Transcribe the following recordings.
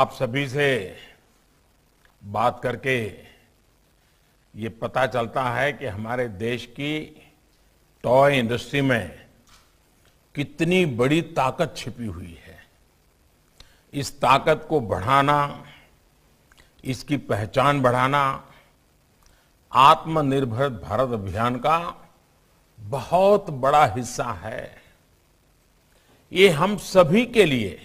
आप सभी से बात करके ये पता चलता है कि हमारे देश की टॉय इंडस्ट्री में कितनी बड़ी ताकत छिपी हुई है। इस ताकत को बढ़ाना, इसकी पहचान बढ़ाना आत्मनिर्भर भारत अभियान का बहुत बड़ा हिस्सा है। ये हम सभी के लिए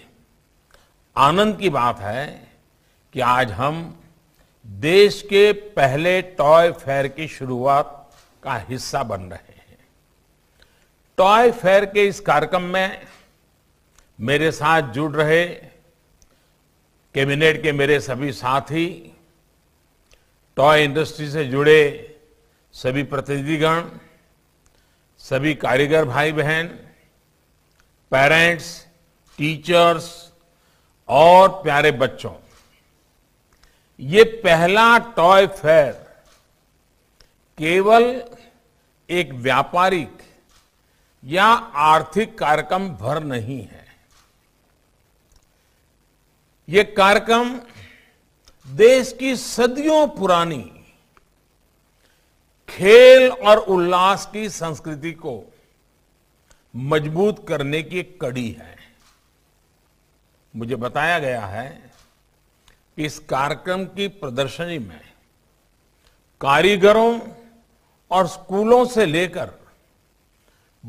आनंद की बात है कि आज हम देश के पहले टॉय फेयर की शुरुआत का हिस्सा बन रहे हैं। टॉय फेयर के इस कार्यक्रम में मेरे साथ जुड़ रहे कैबिनेट के मेरे सभी साथी, टॉय इंडस्ट्री से जुड़े सभी प्रतिनिधिगण, सभी कारीगर भाई बहन, पेरेंट्स, टीचर्स और प्यारे बच्चों, ये पहला टॉय फेयर केवल एक व्यापारिक या आर्थिक कार्यक्रम भर नहीं है। ये कार्यक्रम देश की सदियों पुरानी खेल और उल्लास की संस्कृति को मजबूत करने की कड़ी है। मुझे बताया गया है कि इस कार्यक्रम की प्रदर्शनी में कारीगरों और स्कूलों से लेकर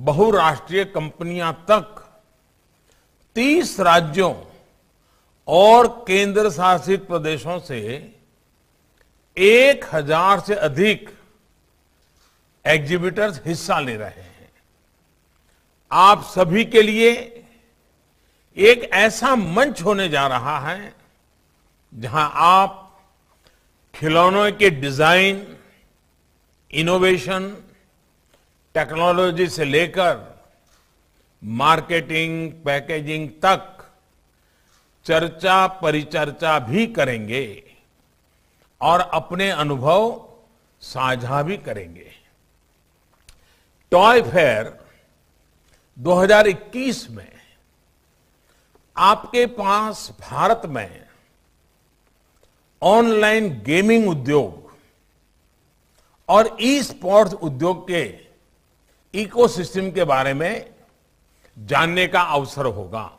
बहुराष्ट्रीय कंपनियां तक 30 राज्यों और केंद्र शासित प्रदेशों से 1000 से अधिक एग्जीबिटर्स हिस्सा ले रहे हैं। आप सभी के लिए एक ऐसा मंच होने जा रहा है जहां आप खिलौनों के डिजाइन, इनोवेशन, टेक्नोलॉजी से लेकर मार्केटिंग, पैकेजिंग तक चर्चा परिचर्चा भी करेंगे और अपने अनुभव साझा भी करेंगे। टॉय फेयर 2021 में आपके पास भारत में ऑनलाइन गेमिंग उद्योग और ई स्पोर्ट्स उद्योग के इकोसिस्टम के बारे में जानने का अवसर होगा।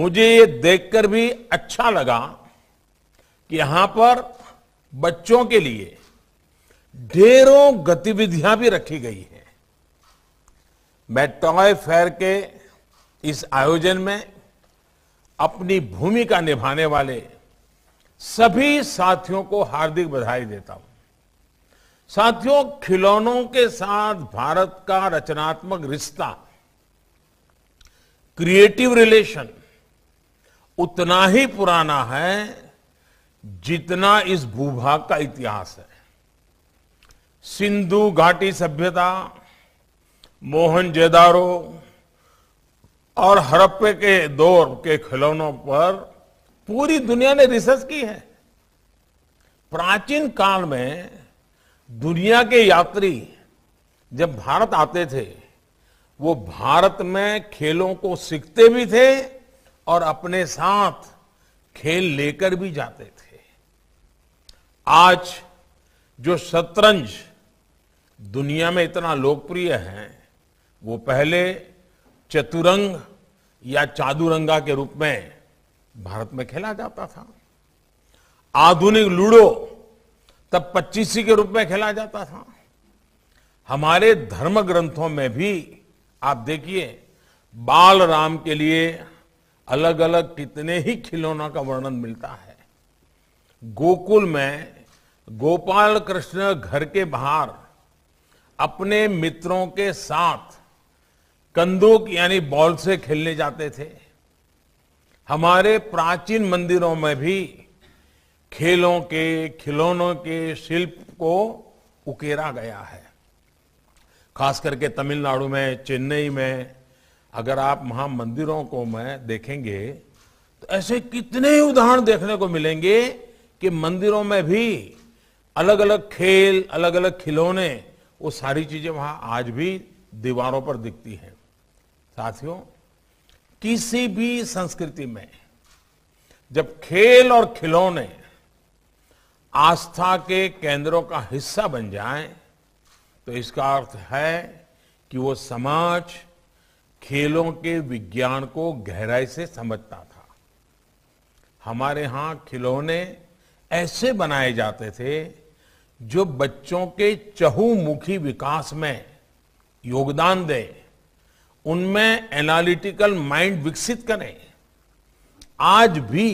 मुझे ये देखकर भी अच्छा लगा कि यहां पर बच्चों के लिए ढेरों गतिविधियां भी रखी गई है। मैं टॉय फेयर के इस आयोजन में अपनी भूमिका निभाने वाले सभी साथियों को हार्दिक बधाई देता हूं। साथियों, खिलौनों के साथ भारत का रचनात्मक रिश्ता, क्रिएटिव रिलेशन उतना ही पुराना है जितना इस भूभाग का इतिहास है। सिंधु घाटी सभ्यता, मोहनजोदारो और हड़प्पे के दौर के खिलौनों पर पूरी दुनिया ने रिसर्च की है। प्राचीन काल में दुनिया के यात्री जब भारत आते थे, वो भारत में खेलों को सीखते भी थे और अपने साथ खेल लेकर भी जाते थे। आज जो शतरंज दुनिया में इतना लोकप्रिय है, वो पहले चतुरंग या चादुरंगा के रूप में भारत में खेला जाता था। आधुनिक लूडो तब 25 के रूप में खेला जाता था। हमारे धर्म ग्रंथों में भी आप देखिए, बाल राम के लिए अलग अलग कितने ही खिलौना का वर्णन मिलता है। गोकुल में गोपाल कृष्ण घर के बाहर अपने मित्रों के साथ कंदूक यानी बॉल से खेलने जाते थे। हमारे प्राचीन मंदिरों में भी खेलों के, खिलौनों के शिल्प को उकेरा गया है। खास करके तमिलनाडु में, चेन्नई में अगर आप वहां मंदिरों को में देखेंगे तो ऐसे कितने उदाहरण देखने को मिलेंगे कि मंदिरों में भी अलग अलग खेल, अलग अलग खिलौने, वो सारी चीजें वहां आज भी दीवारों पर दिखती हैं। साथियों, किसी भी संस्कृति में जब खेल और खिलौने आस्था के केंद्रों का हिस्सा बन जाएं, तो इसका अर्थ है कि वो समाज खेलों के विज्ञान को गहराई से समझता था। हमारे यहां खिलौने ऐसे बनाए जाते थे जो बच्चों के चहुमुखी विकास में योगदान दें, उनमें एनालिटिकल माइंड विकसित करें। आज भी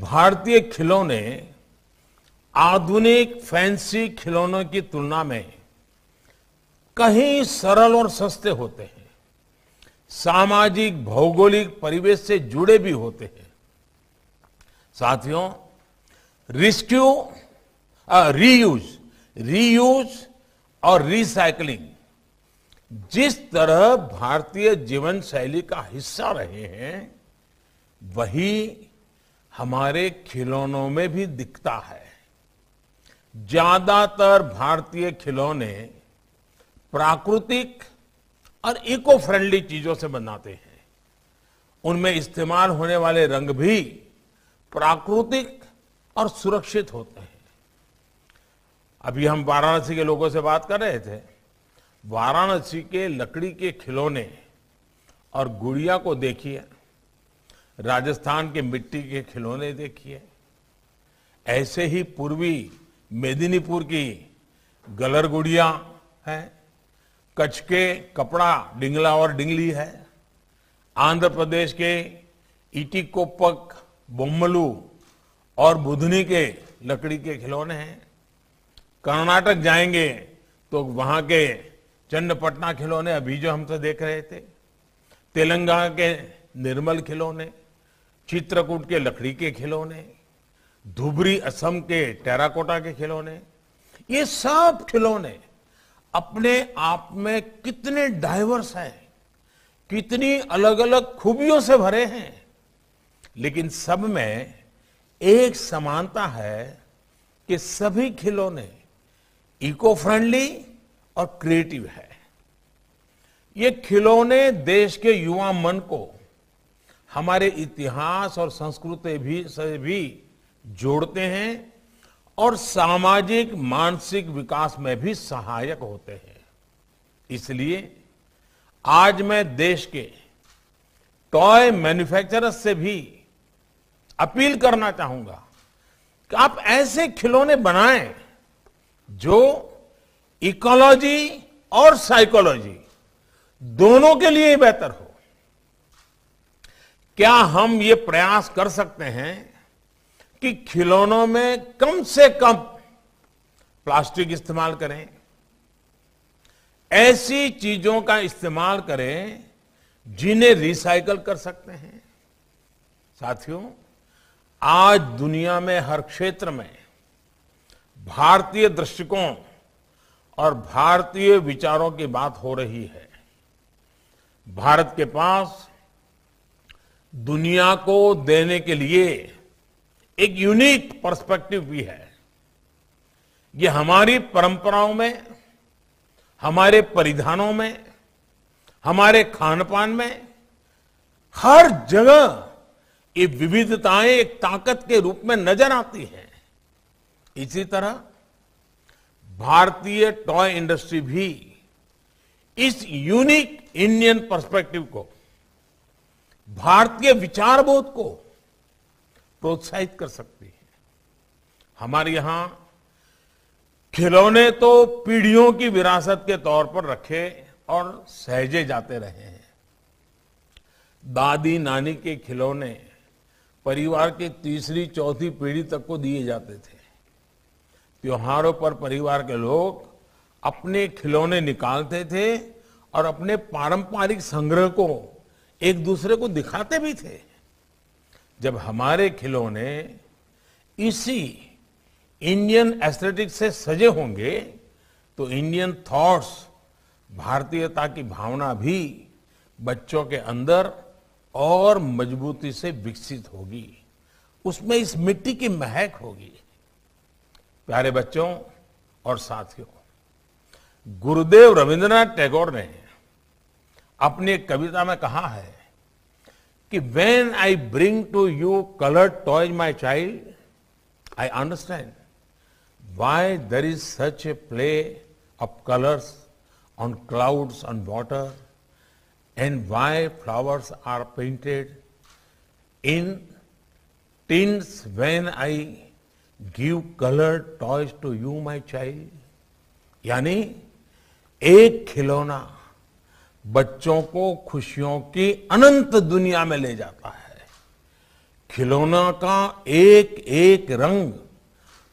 भारतीय खिलौने आधुनिक फैंसी खिलौनों की तुलना में कहीं सरल और सस्ते होते हैं, सामाजिक भौगोलिक परिवेश से जुड़े भी होते हैं। साथियों, रीयूज और रिसाइकलिंग जिस तरह भारतीय जीवन शैली का हिस्सा रहे हैं, वही हमारे खिलौनों में भी दिखता है। ज्यादातर भारतीय खिलौने प्राकृतिक और इको फ्रेंडली चीजों से बनाते हैं। उनमें इस्तेमाल होने वाले रंग भी प्राकृतिक और सुरक्षित होते हैं। अभी हम वाराणसी के लोगों से बात कर रहे थे। वाराणसी के लकड़ी के खिलौने और गुड़िया को देखिए, राजस्थान के मिट्टी के खिलौने देखिए, ऐसे ही पूर्वी मेदिनीपुर की गलर गुड़िया है, कच्छ के कपड़ा डिंगला और डिंगली है, आंध्र प्रदेश के ईटी कोपक बोम्मलू और बुधनी के लकड़ी के खिलौने हैं, कर्नाटक जाएंगे तो वहां के चन्नपटना खिलौने अभी जो हमसे देख रहे थे, तेलंगाना के निर्मल खिलौने, चित्रकूट के लकड़ी के खिलौने, धुबरी असम के टेराकोटा के खिलौने, ये सब खिलौने अपने आप में कितने डाइवर्स हैं, कितनी अलग अलग खूबियों से भरे हैं, लेकिन सब में एक समानता है कि सभी खिलौने इको फ्रेंडली और क्रिएटिव है। ये खिलौने देश के युवा मन को हमारे इतिहास और संस्कृति से भी जोड़ते हैं और सामाजिक मानसिक विकास में भी सहायक होते हैं। इसलिए आज मैं देश के टॉय मैन्युफैक्चरर्स से भी अपील करना चाहूंगा कि आप ऐसे खिलौने बनाएं जो इकोलॉजी और साइकोलॉजी दोनों के लिए ही बेहतर हो। क्या हम ये प्रयास कर सकते हैं कि खिलौनों में कम से कम प्लास्टिक इस्तेमाल करें, ऐसी चीजों का इस्तेमाल करें जिन्हें रिसाइकल कर सकते हैं। साथियों, आज दुनिया में हर क्षेत्र में भारतीय दृष्टिकोण और भारतीय विचारों की बात हो रही है। भारत के पास दुनिया को देने के लिए एक यूनिक पर्सपेक्टिव भी है। ये हमारी परंपराओं में, हमारे परिधानों में, हमारे खानपान में, हर जगह ये विविधताएं एक ताकत के रूप में नजर आती हैं। इसी तरह भारतीय टॉय इंडस्ट्री भी इस यूनिक इंडियन पर्सपेक्टिव को, भारतीय विचारबोध को प्रोत्साहित कर सकती है। हमारे यहां खिलौने तो पीढ़ियों की विरासत के तौर पर रखे और सहेजे जाते रहे हैं। दादी नानी के खिलौने परिवार की तीसरी चौथी पीढ़ी तक को दिए जाते थे। त्योहारों पर परिवार के लोग अपने खिलौने निकालते थे और अपने पारंपरिक संग्रह को एक दूसरे को दिखाते भी थे। जब हमारे खिलौने इसी इंडियन एस्थेटिक से सजे होंगे तो इंडियन थॉट्स, भारतीयता की भावना भी बच्चों के अंदर और मजबूती से विकसित होगी। उसमें इस मिट्टी की महक होगी। प्यारे बच्चों और साथियों, गुरुदेव रविंद्रनाथ टैगोर ने अपनी एक कविता में कहा है कि when I bring to you colored toys, my child, I understand why there is such a play of colors on clouds, on water, and why flowers are painted in tints when I give colored toys to you, my child. यानी एक खिलौना बच्चों को खुशियों की अनंत दुनिया में ले जाता है। खिलौना का एक एक रंग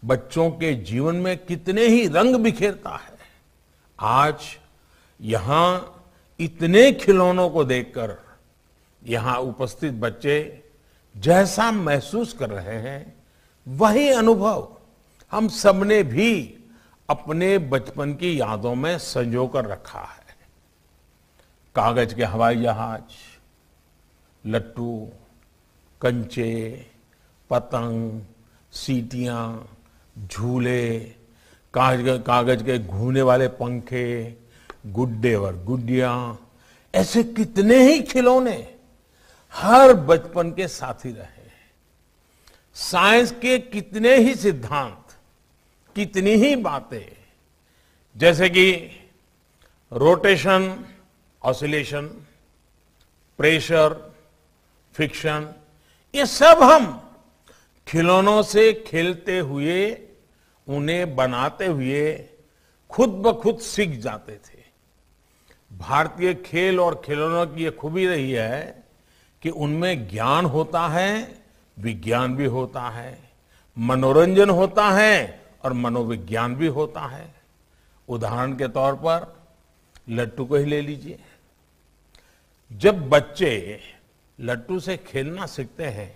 बच्चों के जीवन में कितने ही रंग बिखेरता है। आज यहाँ इतने खिलौनों को देखकर यहाँ उपस्थित बच्चे जैसा महसूस कर रहे हैं, वही अनुभव हम सबने भी अपने बचपन की यादों में संजो कर रखा है। कागज के हवाई जहाज, लट्टू, कंचे, पतंग, सीटियां, झूले, कागज के घूमने वाले पंखे, गुड्डे और गुड्डियां, ऐसे कितने ही खिलौने हर बचपन के साथी रहे। साइंस के कितने ही सिद्धांत, कितनी ही बातें, जैसे कि रोटेशन, ऑसिलेशन, प्रेशर, फ्रिक्शन, ये सब हम खिलौनों से खेलते हुए, उन्हें बनाते हुए खुद ब खुद सीख जाते थे। भारतीय खेल और खिलौनों की ये खूबी रही है कि उनमें ज्ञान होता है, विज्ञान भी होता है, मनोरंजन होता है और मनोविज्ञान भी होता है। उदाहरण के तौर पर लट्टू को ही ले लीजिए। जब बच्चे लट्टू से खेलना सीखते हैं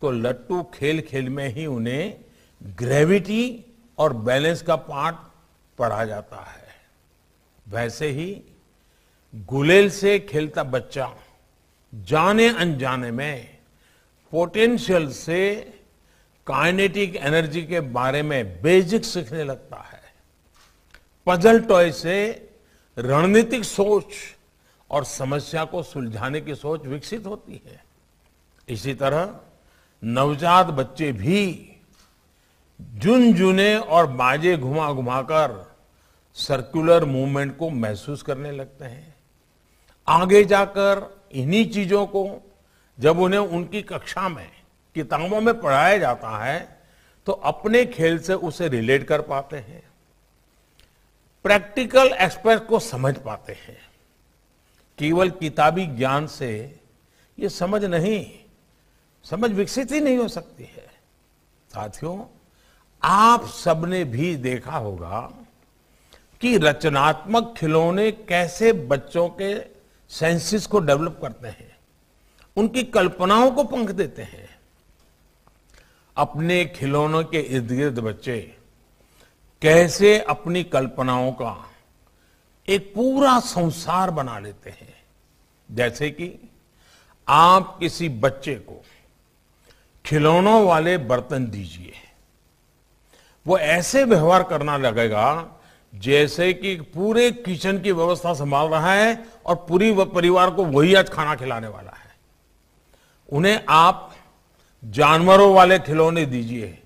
तो लट्टू खेल खेल में ही उन्हें ग्रेविटी और बैलेंस का पाठ पढ़ा जाता है। वैसे ही गुलेल से खेलता बच्चा जाने अनजाने में पोटेंशियल से काइनेटिक एनर्जी के बारे में बेसिक सीखने लगता है। पजल टॉय से रणनीतिक सोच और समस्या को सुलझाने की सोच विकसित होती है। इसी तरह नवजात बच्चे भी झुनझुने और बाजे घुमा घुमाकर सर्कुलर मूवमेंट को महसूस करने लगते हैं। आगे जाकर इन्हीं चीजों को जब उन्हें उनकी कक्षा में, किताबों में पढ़ाया जाता है तो अपने खेल से उसे रिलेट कर पाते हैं, प्रैक्टिकल एस्पेक्ट को समझ पाते हैं। केवल किताबी ज्ञान से ये समझ विकसित ही नहीं हो सकती है। साथियों, आप सबने भी देखा होगा कि रचनात्मक खिलौने कैसे बच्चों के सेंसेस को डेवलप करते हैं, उनकी कल्पनाओं को पंख देते हैं। अपने खिलौनों के इर्द गिर्द बच्चे कैसे अपनी कल्पनाओं का एक पूरा संसार बना लेते हैं। जैसे कि आप किसी बच्चे को खिलौनों वाले बर्तन दीजिए, वो ऐसे व्यवहार करना लगेगा जैसे कि पूरे किचन की व्यवस्था संभाल रहा है और पूरी परिवार को वही आज खाना खिलाने वाला है। उन्हें आप जानवरों वाले खिलौने दीजिए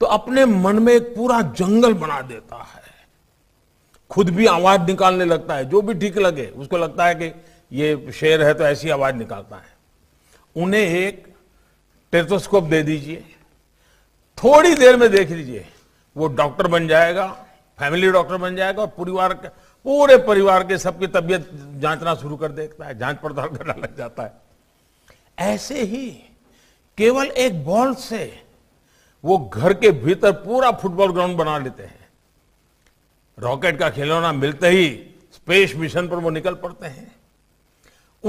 तो अपने मन में एक पूरा जंगल बना देता है। खुद भी आवाज निकालने लगता है, जो भी ठीक लगे, उसको लगता है कि ये शेर है तो ऐसी आवाज निकालता है। उन्हें एक स्टेथोस्कोप दे दीजिए, थोड़ी देर में देख लीजिए वो डॉक्टर बन जाएगा, फैमिली डॉक्टर बन जाएगा और पूरे परिवार के सबकी तबीयत जांचना शुरू कर देता है, जांच पड़ताल करना लग जाता है। ऐसे ही केवल एक बॉल से वो घर के भीतर पूरा फुटबॉल ग्राउंड बना लेते हैं। रॉकेट का खिलौना मिलते ही स्पेस मिशन पर वो निकल पड़ते हैं।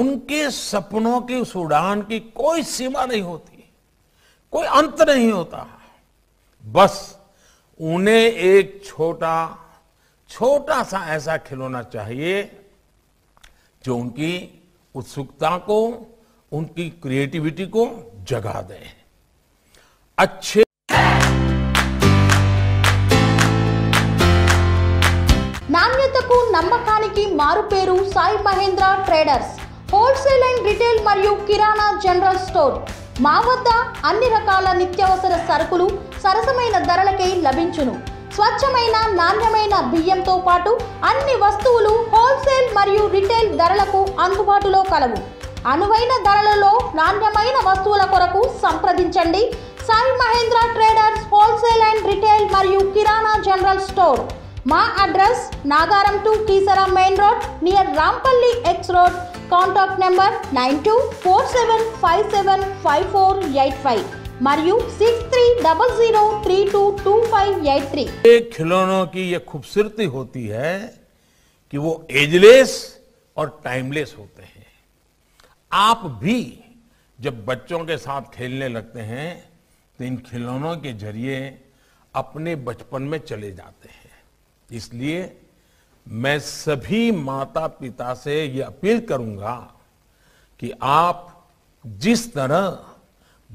उनके सपनों की उस उड़ान की कोई सीमा नहीं होती, कोई अंत नहीं होता। बस उन्हें एक छोटा छोटा सा ऐसा खिलौना चाहिए जो उनकी उत्सुकता को, उनकी क्रिएटिविटी को जगा दे। अच्छे नाण्यतकू नम्म कानिकी मारुपेरू Sai Mahendra traders wholesale and retail retail मरियु किराणा जनरल स्टोर मा वद्द अन्नी रकाल नित्यवसर सरकुलु सरसमैन धरलकై लभिंచును స్వచ్ఛమైన నాణ్యమైన బియ్యంతో పాటు అన్ని వస్తువులు హోల్సేల్ మరియు రిటైల్ ధరలకు అందుబాటులో కలవు అనువైన ధరలలో నాణ్యమైన వస్తువుల కొరకు సంప్రదించండి Sai Mahendra traders wholesale and retail మరియు కిరాణా జనరల్ స్టోర్ మా address Nagaram 2 Keesara main road near Rampalli X road contact number 9247575485 मरियु 6300322583। ये खिलौनों की ये खूबसूरती होती है कि वो एजलेस और टाइमलेस होते हैं। आप भी जब बच्चों के साथ खेलने लगते हैं तो इन खिलौनों के जरिए अपने बचपन में चले जाते हैं। इसलिए मैं सभी माता पिता से ये अपील करूंगा कि आप जिस तरह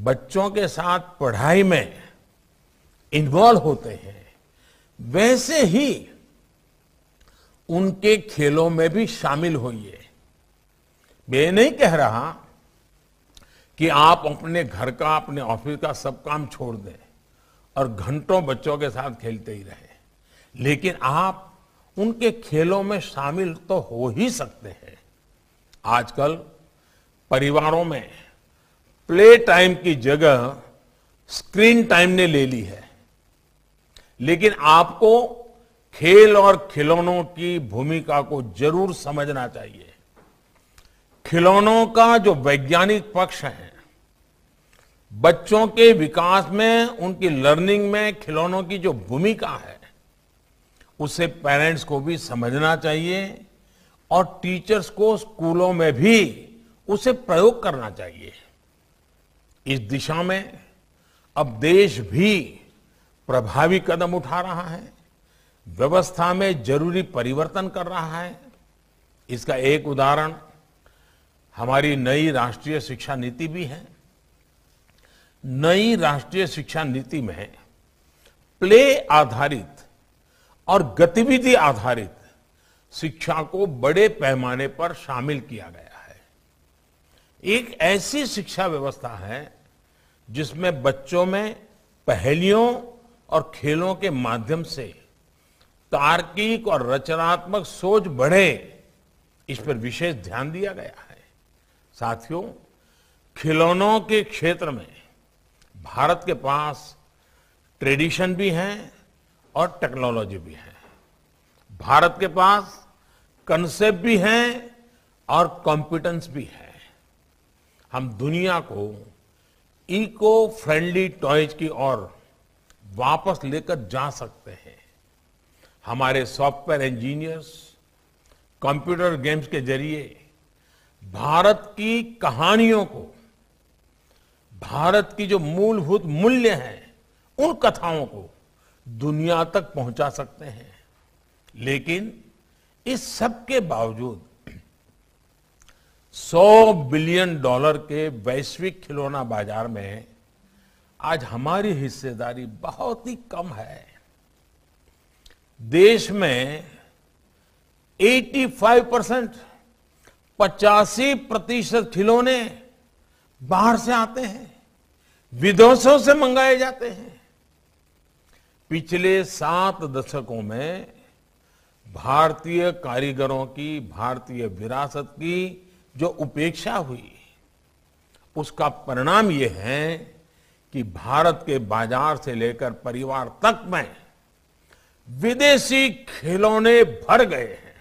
बच्चों के साथ पढ़ाई में इन्वॉल्व होते हैं वैसे ही उनके खेलों में भी शामिल होइए। मैं नहीं कह रहा कि आप अपने घर का अपने ऑफिस का सब काम छोड़ दें और घंटों बच्चों के साथ खेलते ही रहें, लेकिन आप उनके खेलों में शामिल तो हो ही सकते हैं। आजकल परिवारों में प्ले टाइम की जगह स्क्रीन टाइम ने ले ली है, लेकिन आपको खेल और खिलौनों की भूमिका को जरूर समझना चाहिए। खिलौनों का जो वैज्ञानिक पक्ष है, बच्चों के विकास में उनकी लर्निंग में खिलौनों की जो भूमिका है उसे पेरेंट्स को भी समझना चाहिए और टीचर्स को स्कूलों में भी उसे प्रयोग करना चाहिए। इस दिशा में अब देश भी प्रभावी कदम उठा रहा है, व्यवस्था में जरूरी परिवर्तन कर रहा है। इसका एक उदाहरण हमारी नई राष्ट्रीय शिक्षा नीति भी है। नई राष्ट्रीय शिक्षा नीति में प्ले आधारित और गतिविधि आधारित शिक्षा को बड़े पैमाने पर शामिल किया गया। एक ऐसी शिक्षा व्यवस्था है जिसमें बच्चों में पहेलियों और खेलों के माध्यम से तार्किक और रचनात्मक सोच बढ़े, इस पर विशेष ध्यान दिया गया है। साथियों, खिलौनों के क्षेत्र में भारत के पास ट्रेडिशन भी है और टेक्नोलॉजी भी है। भारत के पास कंसेप्ट भी हैं और कॉम्पिटेंस भी है। हम दुनिया को इको फ्रेंडली टॉयज की ओर वापस लेकर जा सकते हैं। हमारे सॉफ्टवेयर इंजीनियर्स कंप्यूटर गेम्स के जरिए भारत की कहानियों को, भारत की जो मूलभूत मूल्य हैं उन कथाओं को दुनिया तक पहुंचा सकते हैं। लेकिन इस सब के बावजूद $100 बिलियन के वैश्विक खिलौना बाजार में आज हमारी हिस्सेदारी बहुत ही कम है। देश में 85% 85% खिलौने बाहर से आते हैं, विदेशों से मंगाए जाते हैं। पिछले 7 दशकों में भारतीय कारीगरों की, भारतीय विरासत की जो उपेक्षा हुई, उसका परिणाम यह है कि भारत के बाजार से लेकर परिवार तक में विदेशी खिलौने भर गए हैं।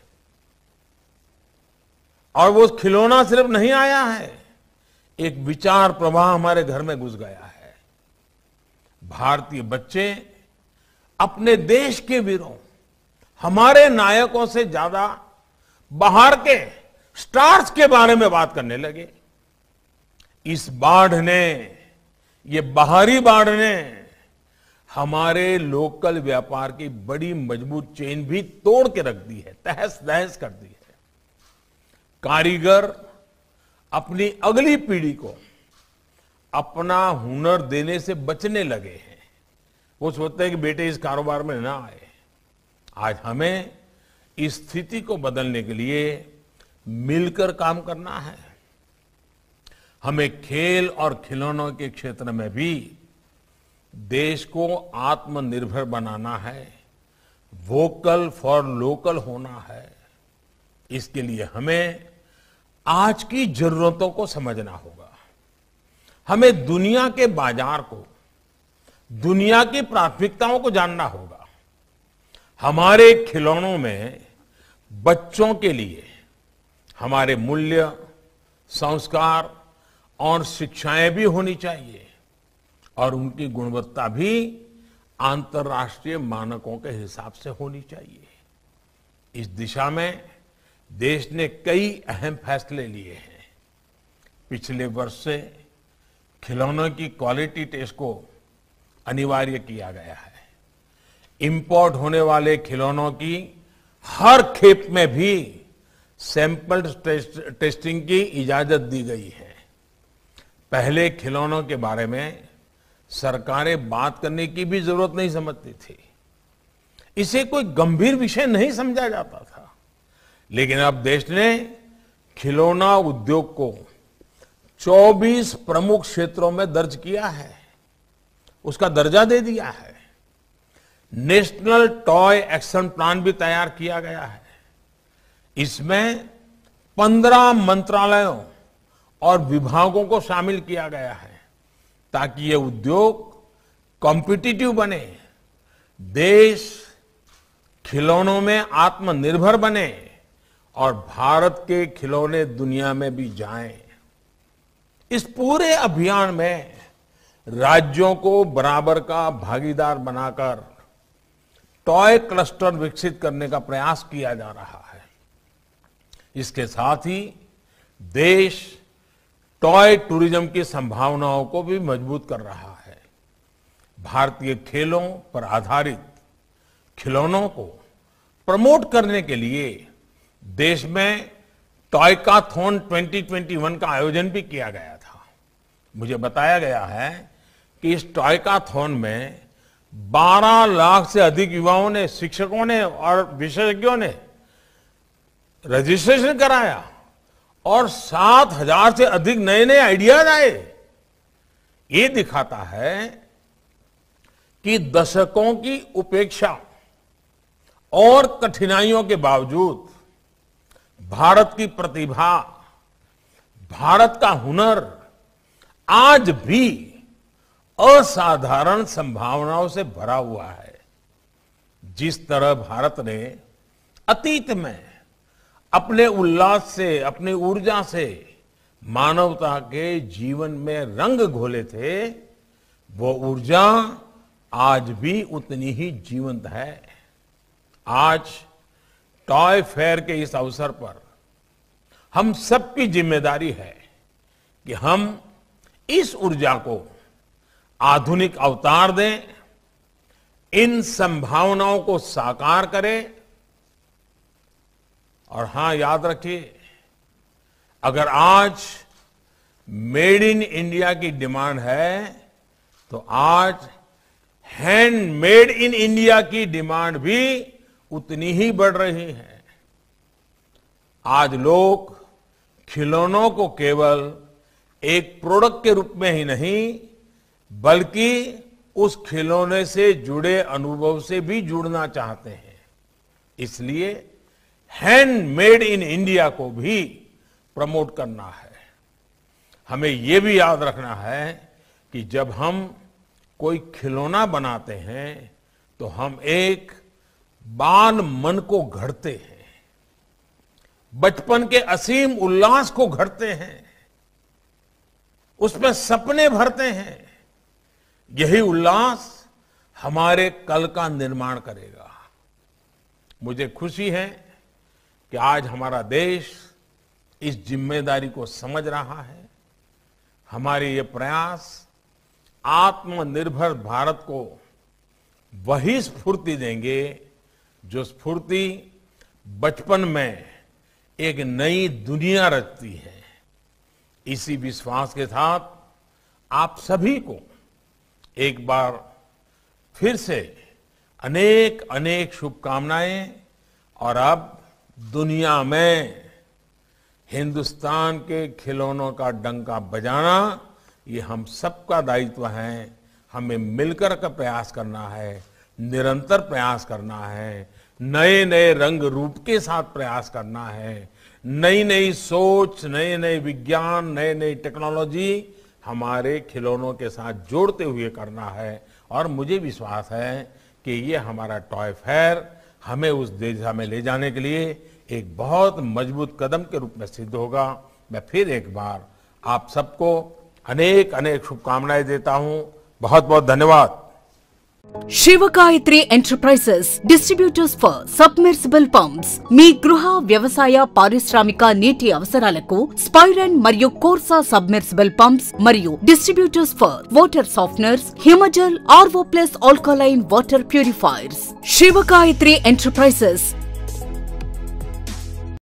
और वो खिलौना सिर्फ नहीं आया है, एक विचार प्रवाह हमारे घर में घुस गया है। भारतीय बच्चे अपने देश के वीरों, हमारे नायकों से ज्यादा बाहर के स्टार्स के बारे में बात करने लगे। इस बाढ़ ने, ये बाहरी बाढ़ ने हमारे लोकल व्यापार की बड़ी मजबूत चेन भी तोड़ के रख दी है, तहस नहस कर दी है। कारीगर अपनी अगली पीढ़ी को अपना हुनर देने से बचने लगे हैं। वो सोचते हैं कि बेटे इस कारोबार में ना आए। आज हमें इस स्थिति को बदलने के लिए मिलकर काम करना है। हमें खेल और खिलौनों के क्षेत्र में भी देश को आत्मनिर्भर बनाना है, वोकल फॉर लोकल होना है। इसके लिए हमें आज की जरूरतों को समझना होगा। हमें दुनिया के बाजार को, दुनिया की प्राथमिकताओं को जानना होगा। हमारे खिलौनों में बच्चों के लिए हमारे मूल्य, संस्कार और शिक्षाएं भी होनी चाहिए और उनकी गुणवत्ता भी अंतर्राष्ट्रीय मानकों के हिसाब से होनी चाहिए। इस दिशा में देश ने कई अहम फैसले लिए हैं। पिछले वर्ष से खिलौनों की क्वालिटी टेस्ट को अनिवार्य किया गया है। इंपोर्ट होने वाले खिलौनों की हर खेप में भी सैंपल टेस्टिंग की इजाजत दी गई है। पहले खिलौनों के बारे में सरकारें बात करने की भी जरूरत नहीं समझती थी, इसे कोई गंभीर विषय नहीं समझा जाता था। लेकिन अब देश ने खिलौना उद्योग को 24 प्रमुख क्षेत्रों में दर्ज किया है, उसका दर्जा दे दिया है। नेशनल टॉय एक्शन प्लान भी तैयार किया गया है। इसमें 15 मंत्रालयों और विभागों को शामिल किया गया है ताकि ये उद्योग कॉम्पिटिटिव बने, देश खिलौनों में आत्मनिर्भर बने और भारत के खिलौने दुनिया में भी जाएं। इस पूरे अभियान में राज्यों को बराबर का भागीदार बनाकर टॉय क्लस्टर विकसित करने का प्रयास किया जा रहा है। इसके साथ ही देश टॉय टूरिज्म की संभावनाओं को भी मजबूत कर रहा है। भारतीय खेलों पर आधारित खिलौनों को प्रमोट करने के लिए देश में टॉयकाथॉन 2021 का आयोजन भी किया गया था। मुझे बताया गया है कि इस टॉयकाथॉन में 12 लाख से अधिक युवाओं ने, शिक्षकों ने और विशेषज्ञों ने रजिस्ट्रेशन कराया और 7,000 से अधिक नए नए आइडियाज आए। ये दिखाता है कि दशकों की उपेक्षा और कठिनाइयों के बावजूद भारत की प्रतिभा, भारत का हुनर आज भी असाधारण संभावनाओं से भरा हुआ है। जिस तरह भारत ने अतीत में अपने उल्लास से, अपनी ऊर्जा से मानवता के जीवन में रंग घोले थे, वो ऊर्जा आज भी उतनी ही जीवंत है। आज टॉय फेयर के इस अवसर पर हम सबकी जिम्मेदारी है कि हम इस ऊर्जा को आधुनिक अवतार दें, इन संभावनाओं को साकार करें। और हां, याद रखिए, अगर आज मेड इन इंडिया की डिमांड है तो आज हैंडमेड इन इंडिया की डिमांड भी उतनी ही बढ़ रही है। आज लोग खिलौनों को केवल एक प्रोडक्ट के रूप में ही नहीं बल्कि उस खिलौने से जुड़े अनुभव से भी जुड़ना चाहते हैं। इसलिए हैंडमेड इन इंडिया को भी प्रमोट करना है। हमें यह भी याद रखना है कि जब हम कोई खिलौना बनाते हैं तो हम एक बाल मन को घड़ते हैं, बचपन के असीम उल्लास को घड़ते हैं, उसमें सपने भरते हैं। यही उल्लास हमारे कल का निर्माण करेगा। मुझे खुशी है कि आज हमारा देश इस जिम्मेदारी को समझ रहा है। हमारे ये प्रयास आत्मनिर्भर भारत को वही स्फूर्ति देंगे जो स्फूर्ति बचपन में एक नई दुनिया रचती है। इसी विश्वास के साथ आप सभी को एक बार फिर से अनेक अनेक शुभकामनाएं। और अब दुनिया में हिंदुस्तान के खिलौनों का डंका बजाना ये हम सबका दायित्व है। हमें मिलकर का प्रयास करना है, निरंतर प्रयास करना है, नए नए रंग रूप के साथ प्रयास करना है, नई नई सोच, नए नए विज्ञान, नए नई टेक्नोलॉजी हमारे खिलौनों के साथ जोड़ते हुए करना है। और मुझे विश्वास है कि ये हमारा टॉय फेयर हमें उस दिशा में ले जाने के लिए एक बहुत मजबूत कदम के रूप में सिद्ध होगा। मैं फिर एक बार आप सबको अनेक अनेक शुभकामनाएं देता हूं। बहुत बहुत धन्यवाद। Shivagayatri enterprises distributors for submersible pumps మీ గృహ వ్యవసాయ పారిశ్రామిక నీటి అవసరాలకు స్పైరన్ మరియు కోర్సా సబ్మెర్సిబుల్ పంప్స్ మరియు distributors for water softeners Himajal RO plus alkaline water purifiers Shivagayatri enterprises